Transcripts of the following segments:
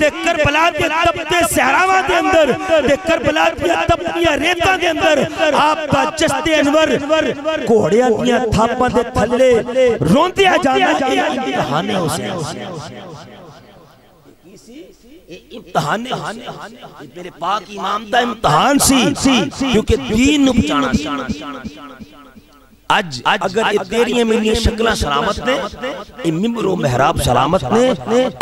دے کربلا دے تپتے صحراواں دے اندر دے کربلا دے تپنیاں ریتاں دے اندر آپ دا چشت انور کوڑیاں دیاں تھاپاں دے تھلے روندیاں جانا امتحان حسین امتحان میرے پاک امام دا امتحان سی کیونکہ دین نو بچانا سی آج اگر تیری میری شکلہ سلامت نے ممبر و محراب سلامت نے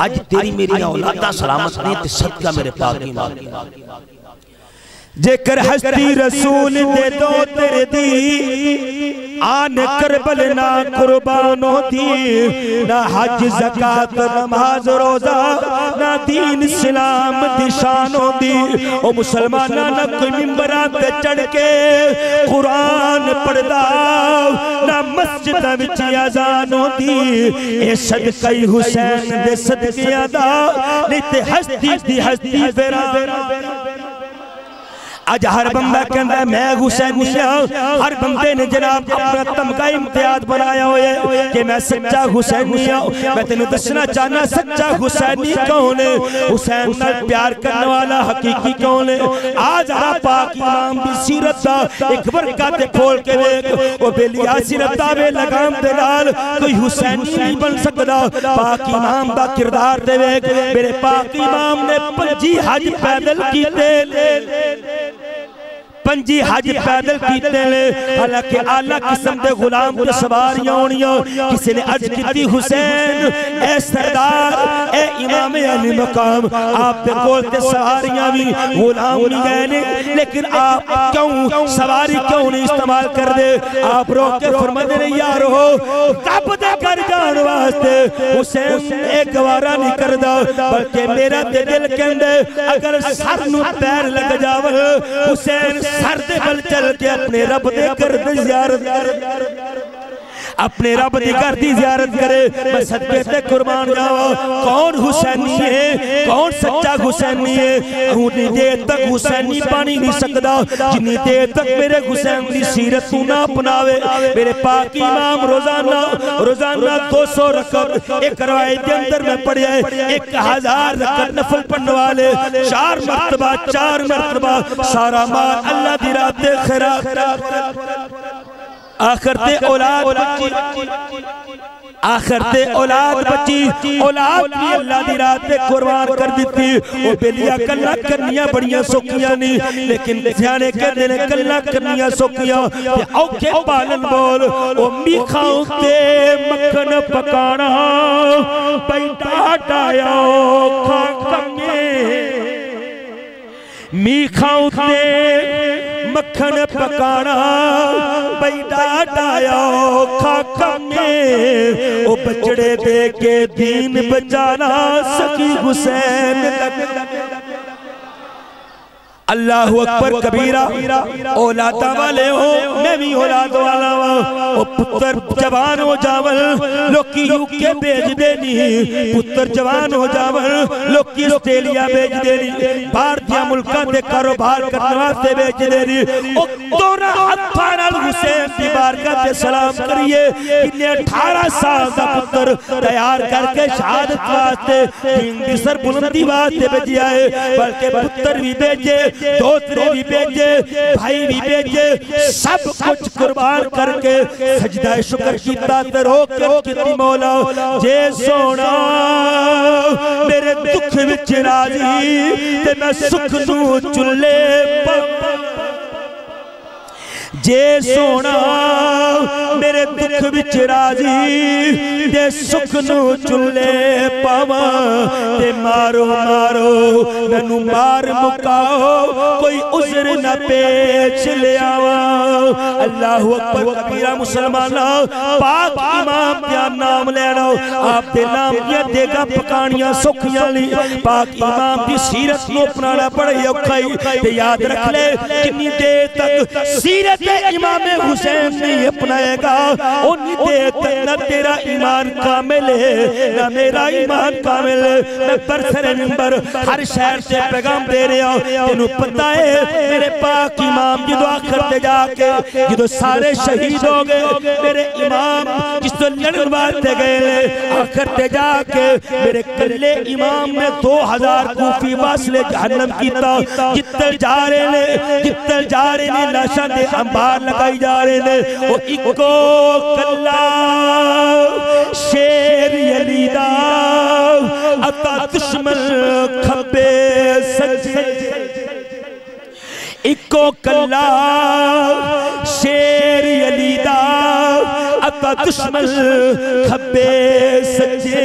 آج تیری میری اولادہ سلامت نے تی صدقہ میرے پاکی مانگی جے کر ہستی رسول دے دو تر دی آن کربل نہ قربانو دی نہ حج زکاة نماز روزہ نہ دین اسلام دشانو دی او مسلمانہ نہ کوئی ممبرات چڑھ کے قرآن پڑھدا نہ مسجد وچ اذانو دی اے صدقہ حسین دے صدقے ادا لیتے ہستی دی ہستی ویران آج ہر بندہ کہندہ ہے میں حسین نیا ہر بندے نے جناب اپنا تمغہ امتیاز بنایا ہوئے کہ میں سچا حسین نیا میں تینوں دسنا چاہنا سچا حسین نیا کون ہے حسین نال پیار کرنے والا حقیقی کون ہے آج ہر پاک امام بھی سیرتہ ایک برکہ تے کھول کے دیکھ وہ بے لیا سیرتہ بے لگام دے لال کوئی حسین نہیں بن سکتا پاک امام دا کردار دے دیکھ میرے پاک امام نے پنجی حج پیدل کی دے پنجی حج پیدل کیتے لے حالانکہ آلہ قسم دے غلام دے سواریاں ہونیاں کسی نے عرض کیتی حسین اے سردار اے امام علی مقام آپ دے کول تے سواریاں بھی غلام نہیں گئے لیکن آپ کیوں سواری کیوں نہیں استعمال کر دے آپ رو کے فرماتے ہیں یار ہو رب دے کر جان واسطے حسین ایک گوارا نہیں کر دا بلکہ میرا تے دل کہندے اگر سر نو پیر لگ جاوے حسین سر دے بل چل کے اپنے رب دے کرد زیارت اپنے رب دے کردی زیارت کرے میں صدقے تے قربان جاوا کون حسینی ہے کون سچا حسینی ہے اونی دیر تک حسینی پانی نہیں سکدا جنی دیر تک میرے حسین دی سیرت تو نہ اپناوے میرے پاک امام روزانہ 200 رکعت ایک روایت کے اندر میں پڑھیا ہے 1000 رکعت نفل پڑھنے والے 4 مرتبہ سارا مال اللہ دی راہ تے خیرات آخر تے اولاد بچی اولاد بھی اللہ دی راہ تے قربان کر دیتی او بیلیاں کلہ کرنیاں بڑیاں سوکیاں نہیں لیکن سیانے کہتے ہیں کلہ کرنیاں سوکیاں تے اوکھے پالن بول او میکھاؤں تے مکھن پکانا بیٹا ڈایا کھا کمیں میکھاؤں تے مکھن پکانا بیٹا ڈایا کھاکا میں او بچڑے دے کے دین بچانا سکی حسین اللہ اکبر کبیرہ اولادہ والے ہوں میں بھی اولاد والا ہوں او پتر جوان ہو جاول لوکی یوکے بیج دینی پتر جوان ہو جاول لوکی اسٹیلیا بیج دینی بھارتیاں ملکہ دے کاروبار کرنا سے بیج دینی او دورہ حد پانال حسین کی بارگاہ دے سلام کریے انہیں 18 سال دا پتر تیار کر کے شہادت واسطے دین دی سر بلندی واسطے بیجی آئے بلکہ پتر بھی بیجے دوترے بھی بیجے بھائی بھی بیجے سب کچھ قربان کر کے سجدہ شکر کی تاتر ہو کے کتی مولا جے سونا میرے دکھ وچ راضی تے میں سکھ نو چلے جے سونا میرے دکھ وچ راضی تے سکھ نو چلے پاوا تے مارو مارو ننو مار مکاؤ کوئی عذر نہ پیچ لے آوا اللہ اکبر کبیرہ مسلمانہ پاک امام دیا نام لینا آپ دے نام دیا دے گا پکانیاں سکھیاں لی پاک امام دی سیرت نو اپنانا پڑھیا کھائی تے یاد رکھ لے کنی دے تک سیرت ते इमाम हुसैन नहीं अपनाएगा उन्हीं देर तक न तेरा ईमान कामिल है न मेरा ईमान कामिल है। मैं बरसरे मिंबर हर शहर से पैगाम दे रहा हूं, तेनू पता है मेरे पाक इमाम की दुआ करते जाके जो सारे शहीद हो गए, मेरे इमाम जिसको लड़न मारते गए करते जाके मेरे कल्ले इमाम में 2000 कूफी वासले जहन्नम की तरफ जितने जा रहे ने नशा दे अंबार लगाई जा रहे ने। वो इको कल्ला शेर यलीदा अता दुश्मन खबे सजे इको कल्ला शेर यलीदा अता दुश्मन खबे सजे।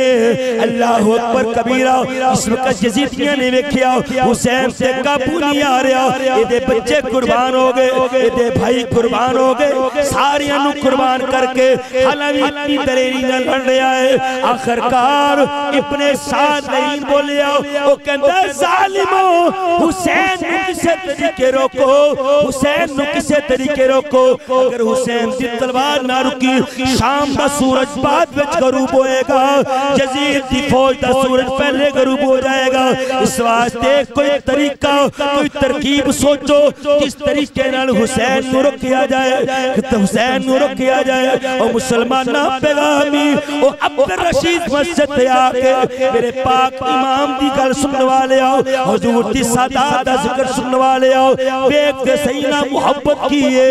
अल्लाह अकबर कबीरा इस वक्त यजीदियां ने देखिया हुसैन से काबू नहीं आ रहा, ये बच्चे कुर्बान हो गए, ये भाई कुर्बान हो गए, सारियां नु कुर्बान करके हालांकि इतनी दलेरी न लड़ रहा है। आखिरकार अपने साथ नहीं बोलिया वो कहता जालिमो हुसैन नु किसे तरीके रोको, हुसैन नु किसे तरीके रोको। अगर हुसैन दी तलवार ना रुकी शाम का सूरज बाद में गरूब होएगा, यजीद की फौज का सूरज पहले गरूब हो जाएगा। इस वास्ते कोई तरीका कोई तरकीब सोचो किस तरीके नाल हुसैन नूर किया जाए, हुसैन नूर किया जाए। और मुसलमाना पैगामी ओ अब्दुल रशीद मस्जिद पे आके मेरे पाक इमाम दी गल सुनने वाले आओ, हुजूर दी सादात दा जिक्र सुनने वाले आओ। देखते सही ना मोहब्बत की है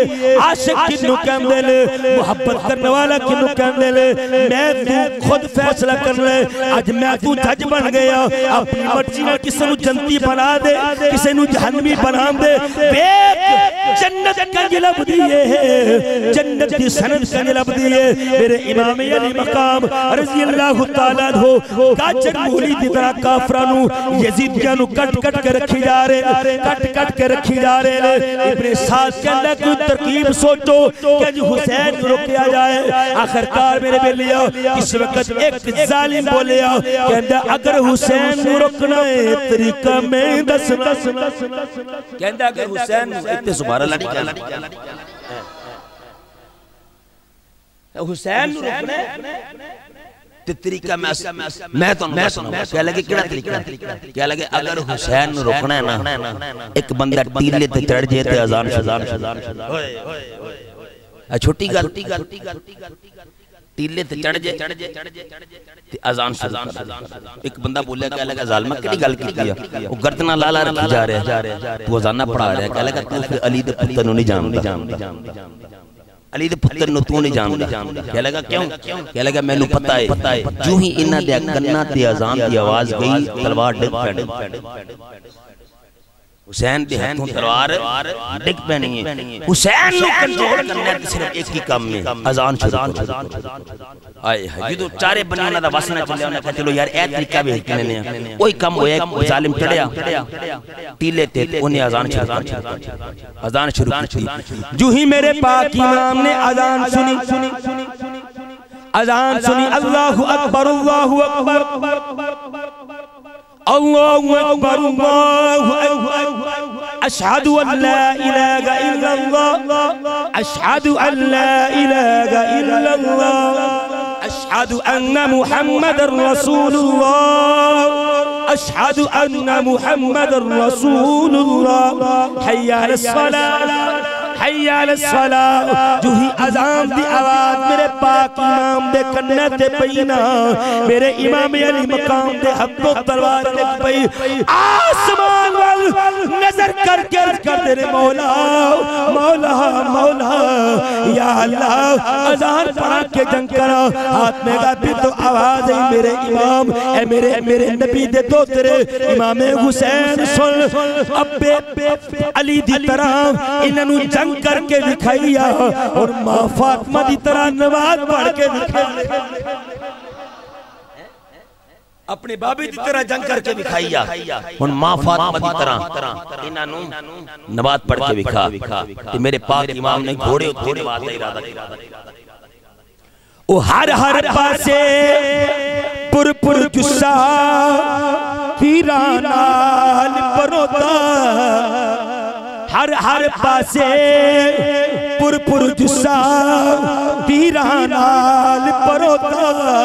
आशिक किनु कहंदे ने, मोहब्बत करने वाला किनु कहंदे ने। मैं तू खुद फैसला कर ले, आज मैं तू जज बन गया, अपनी मर्जी ना किसी नु जन्नती बना दे किसी नु जहन्नमी बना दे। देख जन्नत का जलब दी है, जन्नत की सनद का जलब दी है। मेरे इमाम अली मकाम रजी अल्लाह तआला हो गाजर मूली दी तरह काफरा नु यजीदियां नु कट कट के रखी जा रहे, कट कट के रखी जा रहे। इब्ने साथ कहंदा कोई तरकीब सोचो कि आज हुसैन को रोकया जाए। आखिरकार मेरे बेलिया इस वक्त एक जालिम बोलिया कहंदा अगर हुसैन को रोकना है तरीका मैं दस दस कहंदा अगर हुसैन इतने सुभान अल्लाह नहीं कहना हुसैन को रोकना ते तरीका मैं तो कह लगे केड़ा तरीका कह लगे अगर हुसैन को रोकना है ना एक बंदा टीले ते चढ़ जाए ते अजान होए होए छोटी गल टीले ते चढ़ जाए ते अजान एक बंदा बोले कह लगा जालिमा केड़ी गल की है वो गर्दना लाला रखी जा रहा है तू अजाना पढ़ा रहा है कह लगा तू फिर अली दे पुत्तर नु नहीं जानदा अली दे पुत्तर नु तू नहीं जानदा कह लगा क्यों कह लगा मैनू पता है जूं ही इना दे गन्ना ते अजान दी आवाज गई तलवार डिग पैणी हुसैन दे हाथों तलवार डिग पैणी है। हुसैन नु कंट्रोल करना सिर्फ एक ही काम है अजान आए हाय जो चारे बनाना दा वसना चले उन्हें कहा चलो यार ए तरीका भी हिकने ने ओही काम होया जालिम चढ़या टीले ते उन्हें अजान शुरू की। जूं ही मेरे पाक इमाम ने अजान सुनी अल्लाहु अकबर अल्लाहु अकबर अल्लाहु अकबर अल्लाहु अकबर अशहदु अल्ला इलाहा इल्लल्लाह अशहदु अल्ला इलाहा इल्लल्लाह أشهد أن محمد رسول الله أشهد أن محمد رسول الله حي على الصلاة حي على الصلاة। जो ही अज़ान दी आवाज़ मेरे पाक इमाम दे कन्ने ते पई ना मेरे इमाम अली मकाम दे हथों तलवार ते पई आसमान वल नजर करके अर्ज कर तेरे मौला मौला मौला या अल्लाह अज़ान पढ़ा के जंग करा हाथ में गाती तो आवाज ही मेरे इमाम ए मेरे मेरे नबी दे दो तेरे इमाम हुसैन सुन अब्बे अली दी तरह इन्हनु जंग करके दिखाइया और मां फातिमा दी तरह नमाज पढ़ के दिखाइया अपने बाबे दी तरह जंग करके दिखाइया और मां फातिमा दी तरह इन्हानु नमाज पढ़ के दिखा कि मेरे पाक इमाम ने घोड़े उते नमाज दा इरादा किया। ओ हर हर पासे पुर पुर गुस्सा हीरा नाल परोता हर हर पासे पुर पुर जुस्सा पीरानाल परोता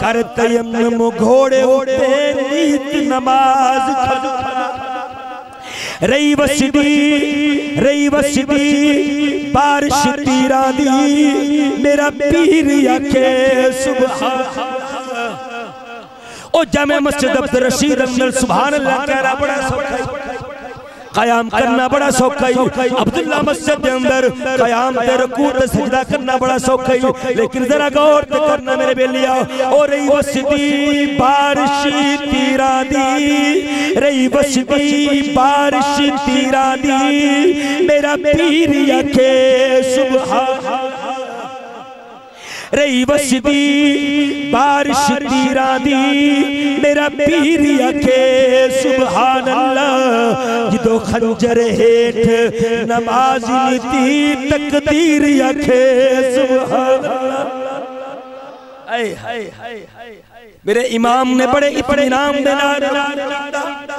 कर तयम्म घोड़े उठे नीत नमाज रई वसीदी रई वसीदी बारिश तीरा दी मेरा पीर आखे सुभान ओ जामे मस्जिद अब्दुल रशीद अब्दुल सुभान अल्लाह कह रहा बड़ा सौखा कयाम करना बड़ा सौखा अब्दुल्ला मस्जिद के अंदर कयाम ते रुकू ते सजदा करना बड़ा सौखा लेकिन जरा गौर ते करना मेरे बेलिया ओ रही वसदी बारिश तीरा दी रही वसदी बारिश तीरा दी मेरा पीर आखे सुभान रही वसदी बारिश तीरा दी मेरा पीर आखे सुभान अल्लाह जिदो खंजर हेठ नमाज नीति तकदीर आखे सुभान अल्लाह आए हाय हाय हाय मेरे इमाम ने बड़े इनाम देना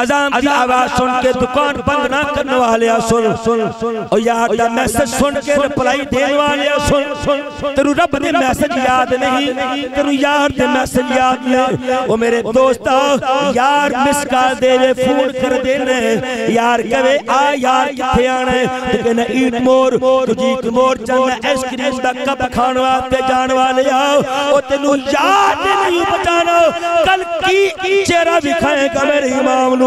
अजान की आवाज सुन के दुकान बंद ना करने वाले सुन सुन और यार दा मैसेज सुन के रिप्लाई देने वाले सुन सुन तेरू रब दे मैसेज याद नहीं तेरू यार दे मैसेज याद नहीं ओ मेरे दोस्ता यार मिस कर देवे फोन कर देने यार कहे आ यार किथे आने तू कहना ईट मोर तुझी ईट मोर चलना आइसक्रीम दा कप खाण वास्ते जाण वाले ओ तेनू याद नहीं बचाना कल की चेहरा दिखाएगा मेरे इमाम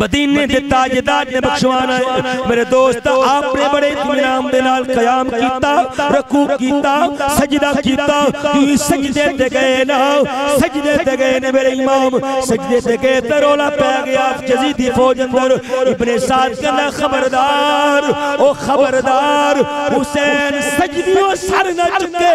मदीने दे ताजदार ने बख्शवाना मेरे दोस्त आपने बड़े इनाम दे नाल कयाम कीता रुकू कीता सजदा कीता तुई सजदे ते गए ना सजदे ते गए ने मेरे इमाम सजदे ते गए ते रोला पै गया यजीदी फौज अंदर इब्ने साद कहंदा खबरदार ओ खबरदार हुसैन सजदियों सर ना चुके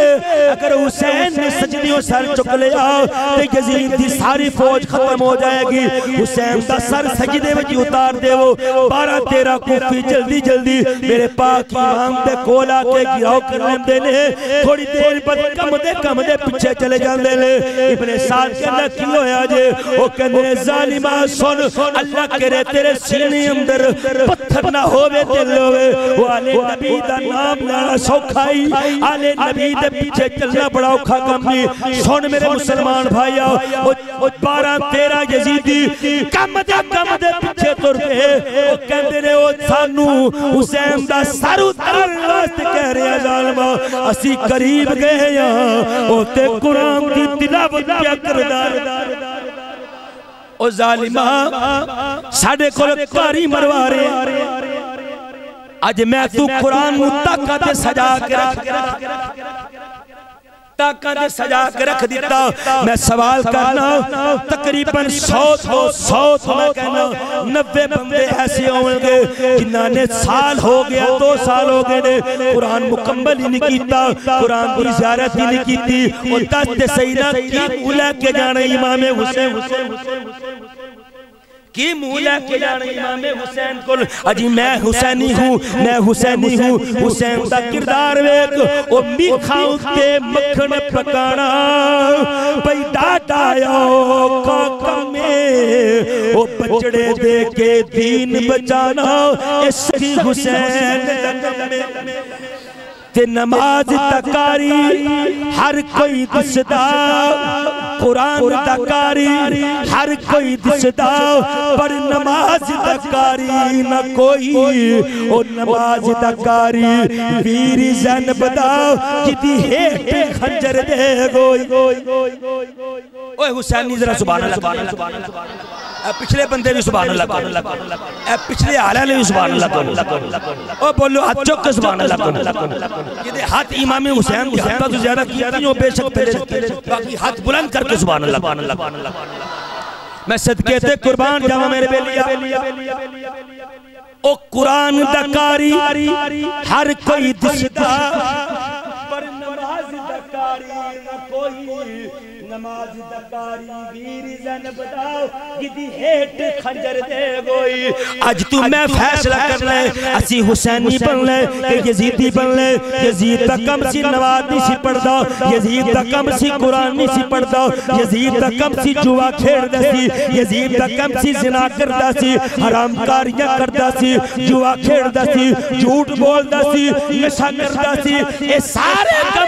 अगर हुसैन ने सजदियों सर चुक लिया ते यजीद दी सारी फौज खत्म हो जाएगी हुसैन दा सर सजदे उतार देवो 12-13 कुफी जल्दी जल्दी मेरे पाक इमाम दे कोल आके गिराव कर लेंदे ने थोड़ी देर बाद कम दे पीछे चले जांदे ने इब्ने साद कहंदा की होया जे ओ कहंदे ने जालिमा सुन अल्लाह करे तेरे सीने अंदर पत्थर ना होवे दिल होवे वाले नबी दा नाम लाना सौखा ही आले नबी दे पीछे चलना बड़ा औखा काम नहीं सुन मेरे मुसलमान भाईया ओ 12-13 यजीदी कम दे पीछे तुर पे ओ कहंदे ने ओ सानू हुसैन दा सर उतारन वास्ते कह रहा जालमा असी करीब गए हां ओ ते कुरान दी तिलावत क्या करदा ओ जालिमा साडे कोल कारी मरवा रे अज मैं तू कुरान नु ताकत सजा के रख ताकत सजा के रख दिता मैं सवाल करना तकरीबन 100 मैं कहना 90 बंदे ऐसे होंगे जिन्हां ने साल हो गया 2 साल हो गए ने कुरान मुकम्मल ही नहीं कीता कुरान दी ज़ियारत ही नहीं कीती और दस ते सही ना की उला के जाने इमाम हुसैन की मूला के जाने इमाम हुसैन को अजी मैं हुसैनी हूँ हुसैन दा किरदार वेख ओ मीठा उते मक्खन पकाना भई दादा आओ काका में ओ बचड़े दे के दीन बचाना इसकी हुसैन ते नमाज तकारी हर कोई दिसदा कुरान तकारी हर कोई दिसदा पर नमाज तकारी ना कोई ओ नमाज तकारी वीर जन बता जिदी है खंजर दे गोई ओए हुसैनी जरा सुभान अल्लाह पिछले बंदे भी सुभान अल्लाह पिछले आले भी सुभान अल्लाह ओ बोलो हाथ चुक के सुभान अल्लाह ये हाथ इमाम हुसैन हुसैन तो ज्यादा किया नहीं बेशक तेरे बाकी हाथ बुलंद करके सुभान अल्लाह मैं सदके ते कुर्बान जावा मेरे बेलिया ओ कुरान दा कारी हर कोई दिसदा पर नमाज نماز دکاری نہ کوئی نماز دکاری ویری زن بتاؤ گدی ہیٹ خنجر دے گوئی اج تو میں فیصلہ کر لے اسی حسینی بن لے کہ یزیدی بن لے یزید تا کم سی نواز نہیں سی پڑھ دا یزید تا کم سی قرآن نہیں سی پڑھ دا یزید تا کم سی جوا کھیڑ دا سی یزید تا کم سی زنا کر دا سی حرام کاریاں کر دا سی جوا کھیڑ دا سی جھوٹ بول دا سی نشہ کر دا سی اے سارے کم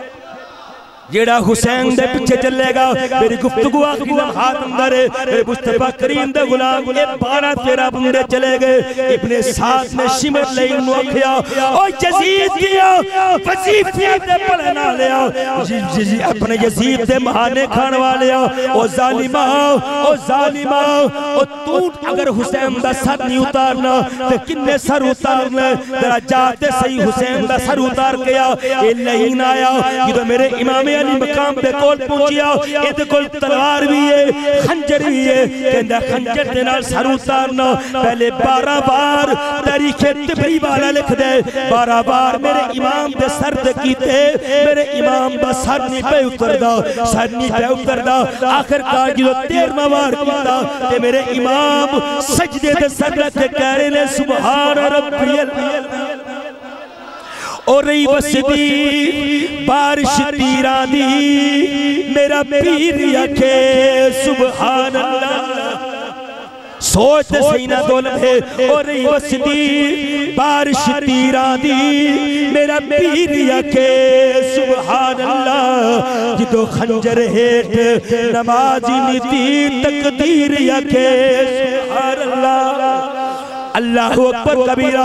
جیڑا حسین دے پیچھے چلے گا میری گفتگو آخری لمحات اندر ہے میرے مصطفیٰ کریم دے غلام یہ 12-13 بندے چلے گئے ابن ساتھ نے شمر لئی نوکھیا او یزید کیا وظیفی دے پڑھنا لیا اپنے یزید دے مہانے کھان والیا او ظالمہ او ظالمہ او توٹ اگر حسین دا سر نہیں اتارنا تو کنے سر اتارنا تیرا جاتے صحیح حسین دا سر اتار گیا اے لہین آیا یہ تو میرے امام علی مقام پہ کول پہنچیا یہ تو کول تلوار بھی ہے خنجر بھی ہے کہندہ خنجر دینا سر اتارنا پہلے 12 بار تاریخ تبری والا لکھ دے 12 بار میرے امام دے سر دکیتے میرے امام با سر نہیں پہ اتردہ سر نہیں پہ اتردہ آخر کار جو 13 بار کیتا تے میرے امام سجدے دے سر رکھے کہہ رہے لے سبحان ربی اللہ اور رہی وسدی بارش تیرانی میرا پیر یکے سبحان اللہ سوچ دے سینہ دولت ہے اور رہی وسدی بارش تیرانی میرا پیر یکے سبحان اللہ یہ دو خنجر ہیٹ نمازی نیتی تقدیر یکے سبحان اللہ اللہ اکبر کبیرہ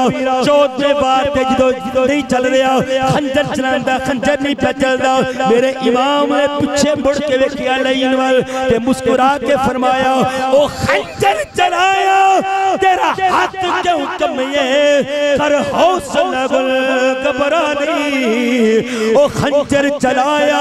14 بار دے جدو نہیں چل رہا خنجر چلاندہ خنجر نہیں پہ چل رہا میرے امام نے پچھے مڑ کے وکیا لینوال تے مسکرا کے فرمایا او خنجر چلایا تیرا ہاتھ کیوں کمیے کر حوصل گبرانی او خنجر چلایا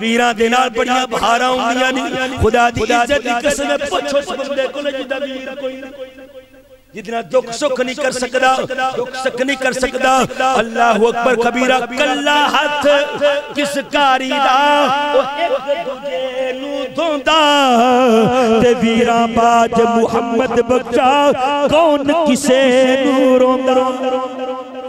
ویرہ دینار بڑیاں بھارا ہوں گیا نہیں خدا دی عزت دی قسم پوچھو سکتے کلے جدہ ویر کوئی نہ کوئی نہ جتنا دکھ سکھ نہیں کر سکتا دکھ سکھ نہیں کر سکتا اللہ اکبر کبیرہ کلا ہاتھ کس کاری دا او ایک دوجے نو دوندہ تے ویراں باج محمد بخشا کون کسے نو روندہ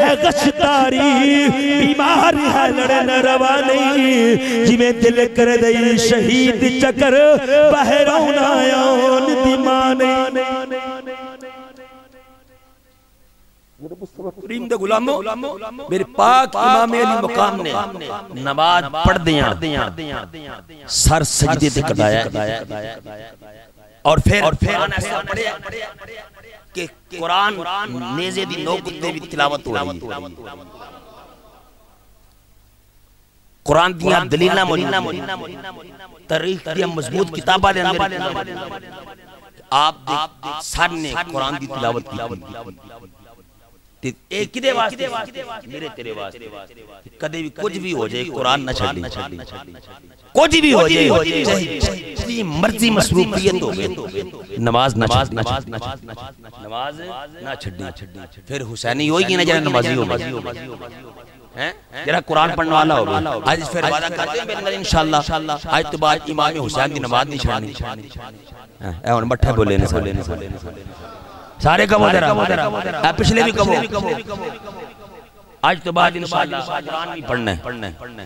ہے غشتاری بیمار ہے لڑن روانی جی میں دل کر دئی شہید چکر بہرون آیان دیمانے کریم دے غلاموں میرے پاک امام علی مقام نے نماز پڑھ دیاں سر سجدے دے کردایا اور پھر قرآن ایسا پڑھے کہ قرآن نیزے دی نوکت دے بھی تلاوت ہوئی قرآن دیاں دلیلہ موجود تاریخ دیاں مضبوط کتابہ دے اندر آپ سر نے قرآن دی تلاوت کی ایک کدے واسطے میرے تیرے واسطے کدے بھی کچھ بھی ہو جائے قرآن نہ چھڑی کچھ بھی ہو جائے جتنی مرضی مصروفیت ہو گئے نماز نہ چھڑی پھر حسینی ہوئی نہ جنہ نمازی ہوئی جرہ قرآن پڑھنے والا ہوگا آج اس پھر وعدہ کرتے ہیں انشاءاللہ آج تو بعد امام حسین دی نماز نہیں چھڑانی اے ان مٹھے بولے سارے کم ہو جرہ پچھلے بھی کم ہو آج تو بعد انشاءاللہ قرآن نہیں پڑھنے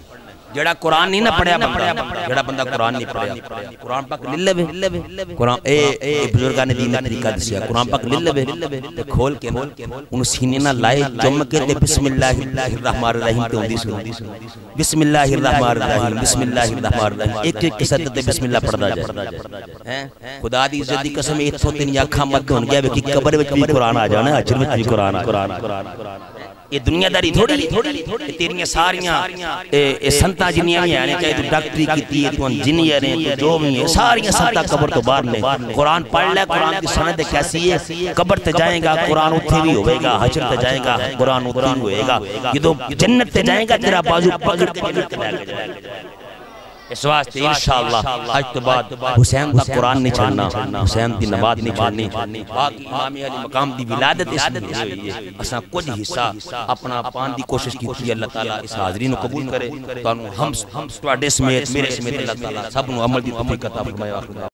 جڑا قرآن نہیں نہ پڑھیا بندہ جڑا بندہ قرآن نہیں پڑھیا قرآن پاک لے لے قرآن اے بزرگاں نے دین طریقہ دسیا قرآن پاک لے لے تے کھول کے انہوں سینے نہ لائے جم کے تے بسم اللہ الرحمن الرحیم تے ہوندی سن بسم اللہ الرحمن الرحیم بسم اللہ الرحمن الرحیم ایک ایک قصد تے بسم اللہ پڑھدا جائے خدا دی عزت دی قسم ایتھوں تیری آنکھاں مد ہون گیا ویکھی قبر وچ بھی قرآن آ جانا اجر وچ بھی قرآن یہ دنیا داری تھوڑی تیریاں ساریاں سنتہ جنیاں بھی آنے چاہے تو ڈاکٹری کی تیتون جنیاں رہے تو جو بھی ہیں ساریاں سنتہ قبر تو بار لے قرآن پڑھ لے قرآن کی سنت کیسی ہے قبر تے جائیں گا قرآن اتھے بھی ہوئے گا حشر تے جائیں گا قرآن اتھے ہوئے گا یہ تو جنت تے جائیں گا تیرا بازو پکڑ کے لے جائے گا اس واسطے انشاءاللہ آج تو بعد حسین کا قرآن نہیں چھاننا حسین دی نبات نہیں چھاننی باقی امام علی مقام دی ولادت اس میں ہوئی ہے اساں کچھ حصہ اپنا پان دی کوشش کی تھی اللہ تعالیٰ اس حاضرین کو قبول کرے تو ہم سٹوارڈے سمیت میرے سمیت اللہ تعالیٰ سب نو عمل دی توفیق عطا فرمائے